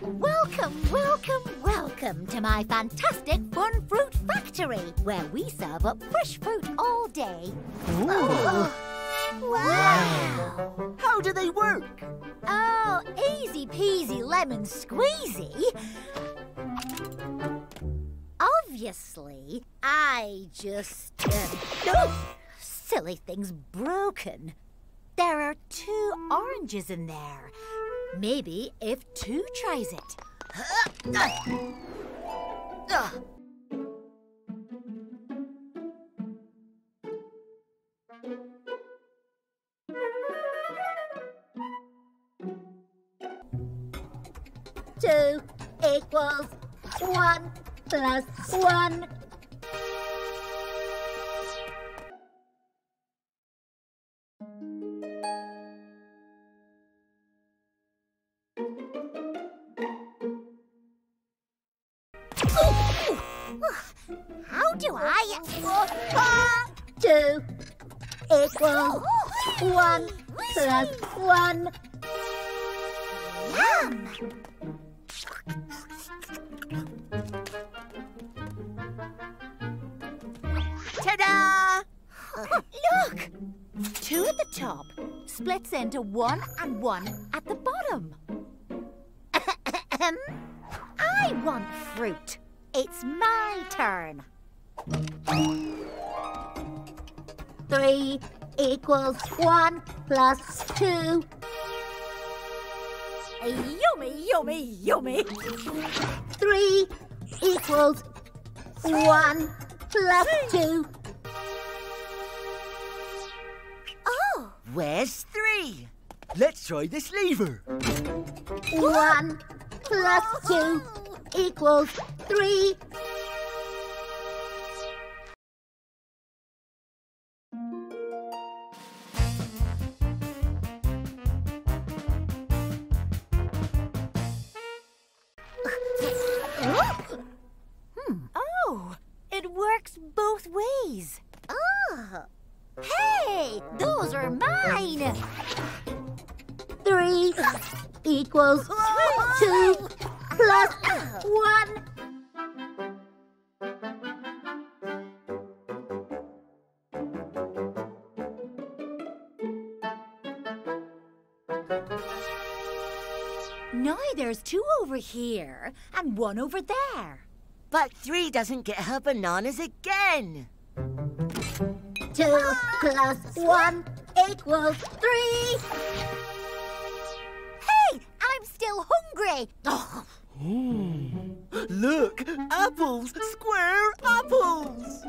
Welcome, welcome, welcome to my fantastic fun fruit factory, where we serve up fresh fruit all day. Ooh. Wow! How do they work? Oh, easy peasy lemon squeezy. Obviously, I just... silly thing's broken. There are 2 oranges in there. Maybe if 2 tries it. Two equals 1 plus 1. How do I? 2 equals 1 plus 1. Yum! Ta-da! Look! 2 at the top splits into 1 and 1 at the bottom. I want fruit. It's my turn. 3 equals 1 plus 2. Yummy, yummy, yummy. 3 equals 1 plus 2. Oh! Where's 3? Let's try this lever. 1 plus 2 equals 3. Oh, it works both ways. Oh. Hey, those are mine. 3 equals 2 plus 1. Now there's 2 over here and 1 over there. But 3 doesn't get her bananas again. 2 plus 1 equals 3. Hey, I'm still hungry. Oh. Look, apples, square apples.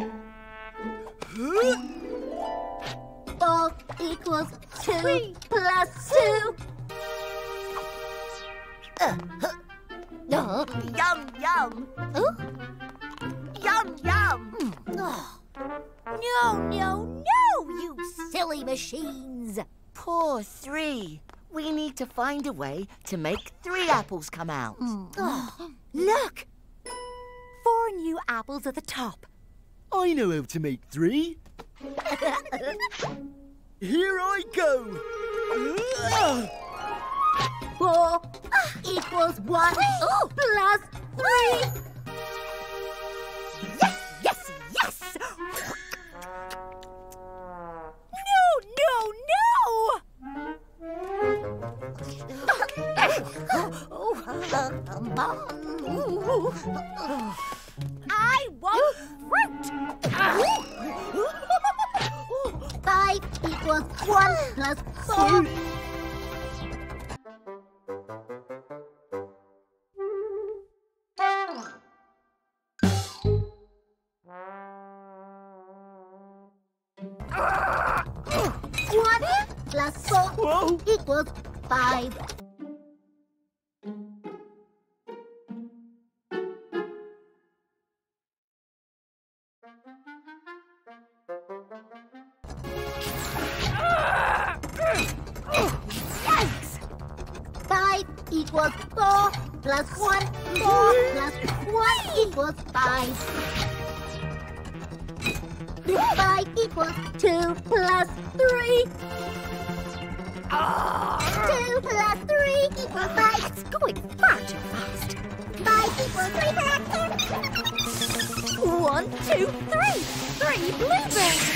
Huh? 4 equals 2 plus 2. Yum, yum. Oh? Yum, yum. Oh. No, no, no, you silly machines. Poor 3. We need to find a way to make 3 apples come out. Oh, look. 4 new apples at the top. I know how to make 3. Here I go. 4 equals 1 plus 3. Yes! No! I want fruit! 5 equals 1 plus 4. One plus four equals 5. Yikes! 5 equals 4 plus 1, 4 plus 1 equals 5. 5 equals 2 plus 3. 2 plus 3 equals 5. It's going far too fast. 5 equals 3 for action. 1, 2, 3. 3 blueberries.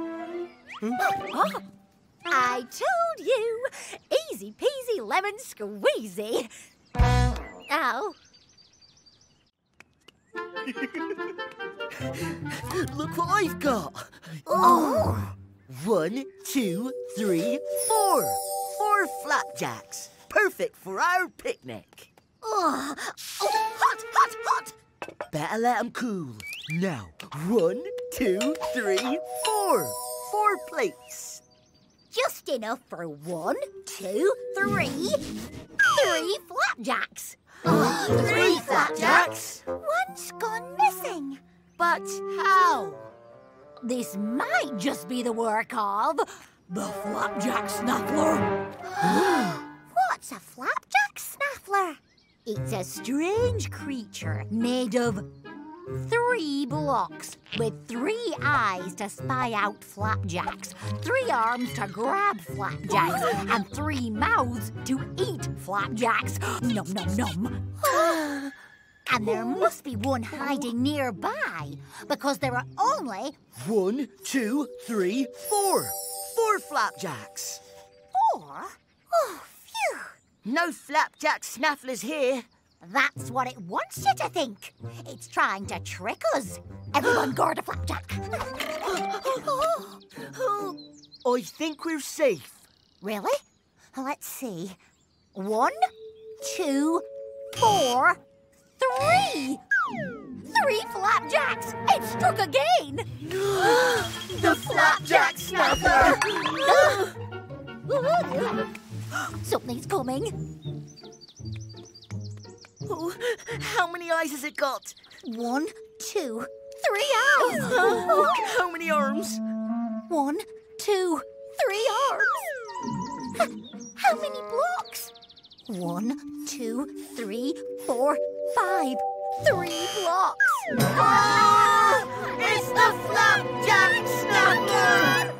Run. Oh, I told you! Easy peasy lemon squeezy! Ow. Look what I've got! Oh. 1, 2, 3, 4! 4 flapjacks! Perfect for our picnic! Oh, hot, hot, hot! Better let them cool. Now, 1, 2, 3, 4! 4 plates. Just enough for 1, 2, 3. 3 flapjacks. 3 flapjacks? One's gone missing. But how? This might just be the work of the flapjack snuffler. What's a flapjack snuffler? It's a strange creature made of 3 blocks with 3 eyes to spy out flapjacks, 3 arms to grab flapjacks, and 3 mouths to eat flapjacks. Nom, nom, nom. And there must be one hiding nearby, because there are only 1, 2, 3, 4. 4 flapjacks. 4? Oh, phew. No flapjack snufflers here. That's what it wants you to think. It's trying to trick us. Everyone guard a flapjack. I think we're safe. Really? Let's see. 1, 2, 4, 3. 3 flapjacks. It struck again. The flapjack snuffler. Something's coming. Oh, how many eyes has it got? 1, 2, 3 eyes. How many arms? 1, 2, 3 arms. How many blocks? 1, 2, 3, 4, 5. 3 blocks. Ah! It's the flapjack snuffler.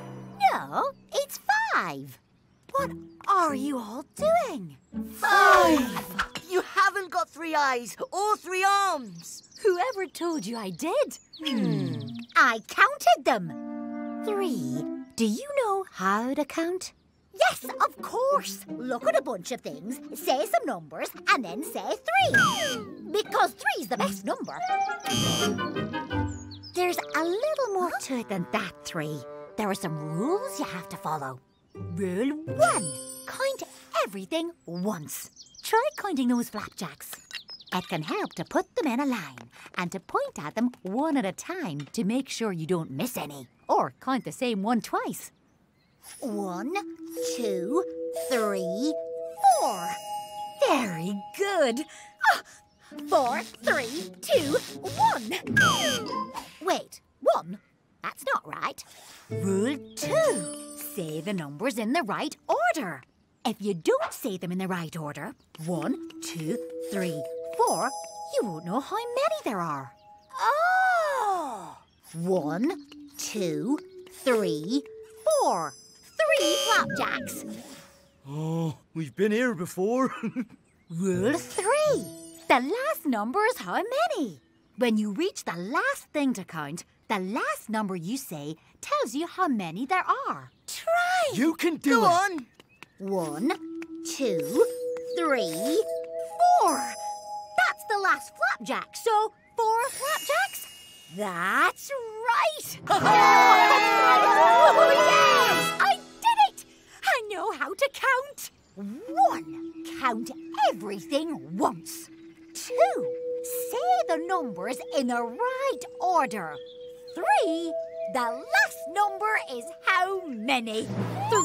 No, it's 5. What are you all doing? 5. You haven't got 3 eyes or 3 arms. Whoever told you I did? I counted them. 3. Do you know how to count? Yes, of course. Look at a bunch of things, say some numbers, and then say 3. Because 3's the best number. There's a little more to it than that, 3. There are some rules you have to follow. Rule 1. Count everything once. Try counting those flapjacks. It can help to put them in a line and to point at them one at a time to make sure you don't miss any. Or count the same one twice. 1, 2, 3, 4. Very good. 4, 3, 2, 1. Wait, 1? That's not right. Rule 2. Say the numbers in the right order. If you don't say them in the right order, 1, 2, 3, 4, you won't know how many there are. Oh! 1, 2, 3, 4. 3 flapjacks. Oh, we've been here before. Rule 3. The last number is how many. When you reach the last thing to count, the last number you say tells you how many there are. Try! You can do it! Go on! 1, 2, 3, 4. That's the last flapjack, so 4 flapjacks? That's right! Oh, yes! I did it! I know how to count. 1, count everything once. 2, say the numbers in the right order. 3, the last number is how many. 3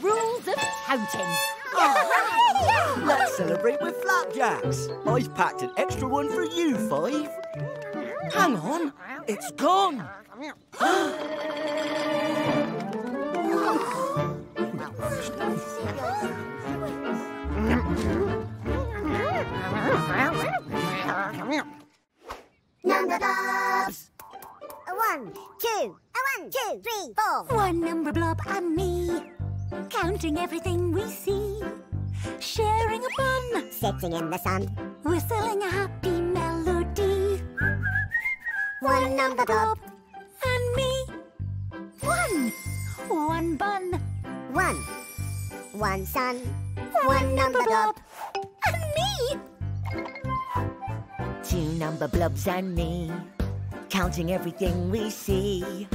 rules of counting. All right. Let's celebrate with flapjacks. I've packed an extra one for you, 5. Hang on, it's gone. 1, 2, 3, 4. One number blob and me, counting everything we see, sharing a bun, sitting in the sun, whistling a happy melody. One number blob and me. One bun, one sun, one number blob and me. Two number blobs and me, counting everything we see,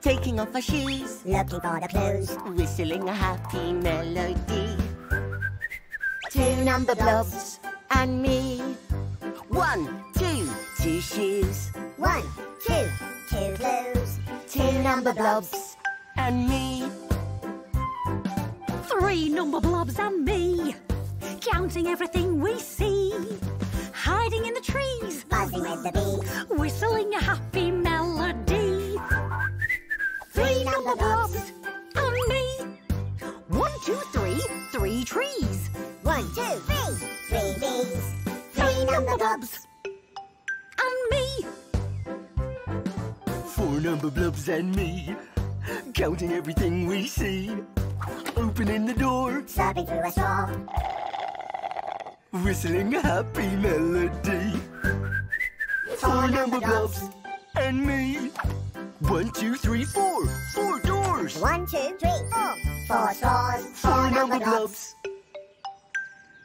taking off our shoes, looking for the clues, whistling a happy melody. Two number blobs and me. 1, 2, two shoes, 1, 2, two clues, two number blobs and me. Three number blobs and me, counting everything we see, hiding in the trees, buzzing with the bee, whistling a happy melody. Three number blobs and me. 1, 2, 3, three trees, 1, 2, 3, three bees, three number blobs and me. Four number blobs and me, counting everything we see, opening the door, sobbing through a straw, whistling a happy melody. Four number blobs and me. 1, 2, 3, 4, four doors, 1, 2, 3, 4, four straws, four number blobs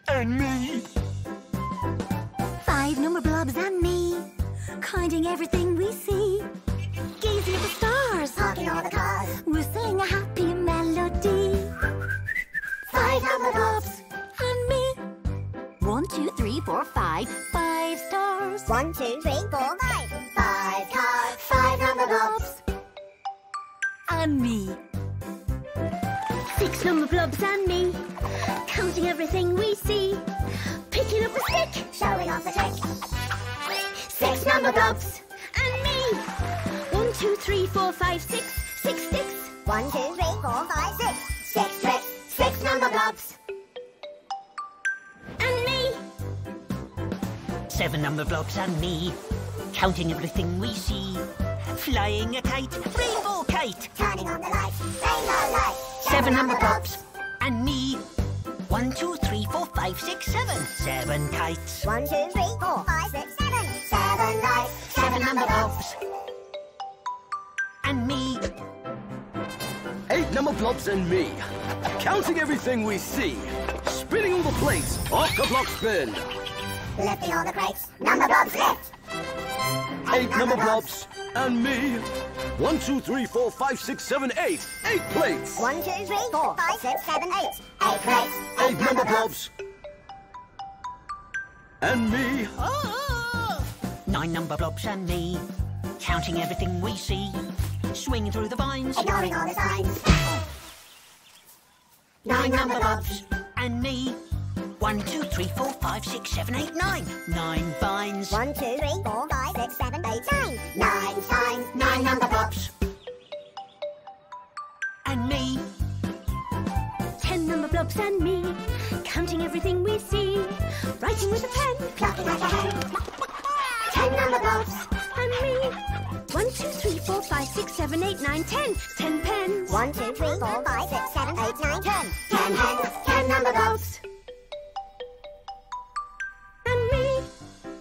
and me. Five number blobs and me, counting everything we see, gazing at the stars, parking all the cars, whistling a happy melody. Five number blobs and me. 1, 2, 3, 4, 5, five stars, 1, 2, 3, 4, 5, five cars, five number blobs and me. Six number blobs and me, counting everything we see, picking up a stick, showing off the trick. Six number blobs and me. 1, 2, 3, 4, 5, 6, six sticks, 1, 2, 3, 4, 5, 6, six tricks, six number blobs and me. Seven number blobs and me, counting everything we see, flying a kite, rainbow kite, turning on the lights, rainbow lights. Seven number blobs and me. 1, 2, 3, 4, 5, 6, 7, seven kites, 1, 2, 3, 4, 5, 6, 7, seven lights, seven number blobs and me. Eight number blobs and me, counting everything we see, spinning all the plates, off the block spin, lifting all the crates, number blobs lift. Eight number blobs and me. 1, 2, 3, 4, 5, 6, 7, 8, eight plates, 1, 2, 3, 4, 5, 6, 7, 8, eight plates, eight number blobs and me. Nine number blobs and me, counting everything we see, swinging through the vines, ignoring all the signs. Nine number blobs and me. 1, 2, 3, 4, 5, 6, 7, 8, 9, nine vines, 1, 2, 3, 4, 5, 6, 7, 8, 9, nine signs, nine number blobs and me. 10 number blobs and me, counting everything we see, writing with a pen, plucking like a hen. 10 number blobs and me. 1, 2, 3, 4, 5, 6, 7, 8, 9, 10, 10 pens, 1, 2, 3, 4, 5, 6, 7, 8, 9, 10, 10 hens, 10 number blobs and me.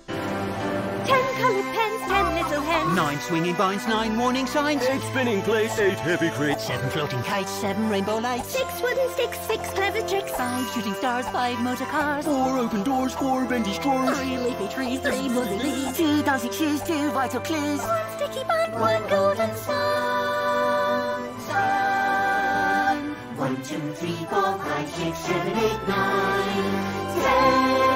10 coloured pens, 10 little hens, 9 swinging vines, 9 warning signs, 8 spinning plates, 8 heavy crates, 7 floating kites, 7 rainbow lights, 6 wooden sticks, 6 clever tricks, 5 shooting stars, 5 motor cars, 4 open doors, 4 bendy drawers, 3 leafy trees, 3 woolly leaves, 2 dancing shoes, 2 vital clues, 1 sticky bun, 1 golden sun, sun. 1, 2, 3, 4, 5, 6, 7, 8, 9, 10.